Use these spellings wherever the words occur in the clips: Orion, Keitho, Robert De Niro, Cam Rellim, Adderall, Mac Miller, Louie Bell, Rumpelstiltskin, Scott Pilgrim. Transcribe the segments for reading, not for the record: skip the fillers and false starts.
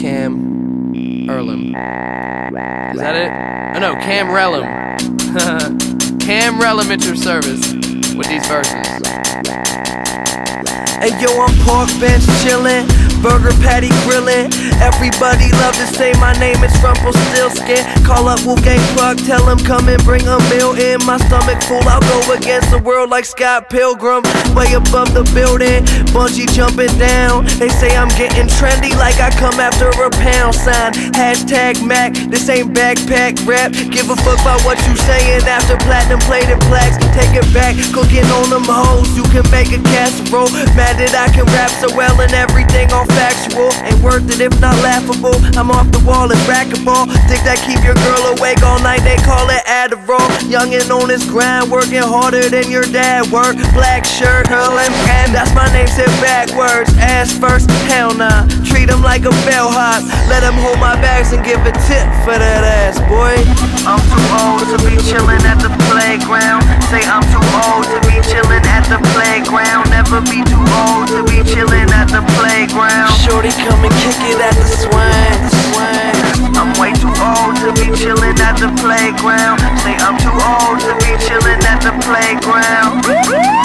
Cam Rellim. Is that it? Oh no, Cam Rellim. Cam Rellim at your service with these verses. Hey yo, I'm park bench chillin', burger patty grillin'. Everybody love to say my name is Rumpelstiltskin. Call up Wu Gang Plug, tell him come and bring a meal in. My stomach full, I'll go against the world like Scott Pilgrim. Way above the building, bungee jumping down. They say I'm getting trendy like I come after a pound sign. Hashtag Mac, this ain't backpack rap. Give a fuck about what you saying after platinum plated plaques. Take it back, cooking on them hoes, you can make a casserole. That I can rap so well and everything on factual. Ain't worth it if not laughable. I'm off the wall and racquetball. Dick that keep your girl awake all night, they call it Adderall. Youngin' on his grind, working harder than your dad work. Black shirt, curling, and that's my name said backwards. Ass first, hell nah. Treat him like a bellhop. Let him hold my bags and give a tip for that ass, boy. I'm too old to be chillin' at the playground. Say I'm too old to be chillin' at the playground. Never be too old to be chillin' at the playground. Shorty come and kick it at the swing. I'm way too old to be chillin' at the playground. Say I'm too old to be chillin' at the playground.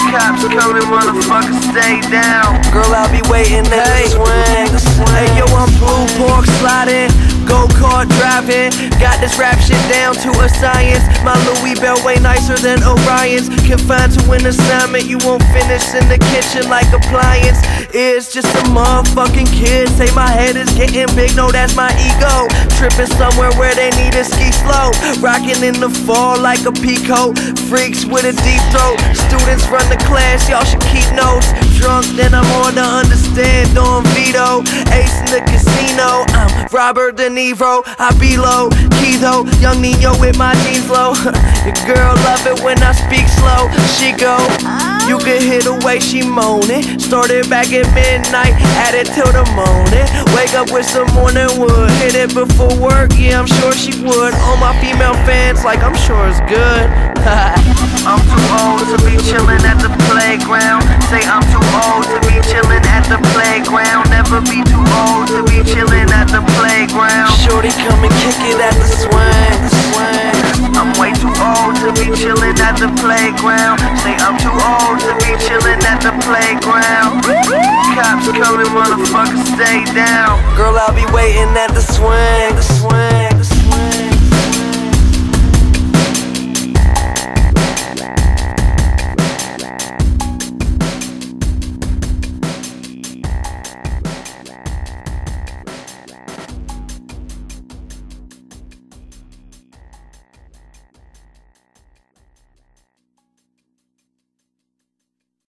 Cops coming, motherfuckers stay down. Girl, I'll be waitin' at the swing. Hey yo, I'm blue pork sliding, go-kart driving. Got this rap shit down to a science. My Louie Bell way nicer than Orion's. Confined to an assignment you won't finish in the kitchen like appliance. It's just a motherfucking kid. Say my head is getting big, no that's my ego. Tripping somewhere where they need a ski slow. Rocking in the fall like a peacoat. Freaks with a deep throat. Students run the class, y'all should keep notes. Drunk, then I'm on to understand on veto. Ace in the casino, I'm Robert De Niro, I be low, Keitho, young Nino with my jeans low. The girl love it when I speak slow. She go, you can hear the way she moaning. Started back at midnight, at it till the morning. Wake up with some morning wood. Hit it before work, yeah I'm sure she would. All my female fans like I'm sure it's good. I'm too old to be chillin' at the playground. Say I'm too old to be chillin' at the playground. Never be too old to be chillin' at the playground. Shorty come and kick it at the swing. I'm way too old to be chillin' at the playground. Say I'm too old to be chillin' at the playground. Cops coming, motherfuckers stay down. Girl, I'll be waitin' at the swing.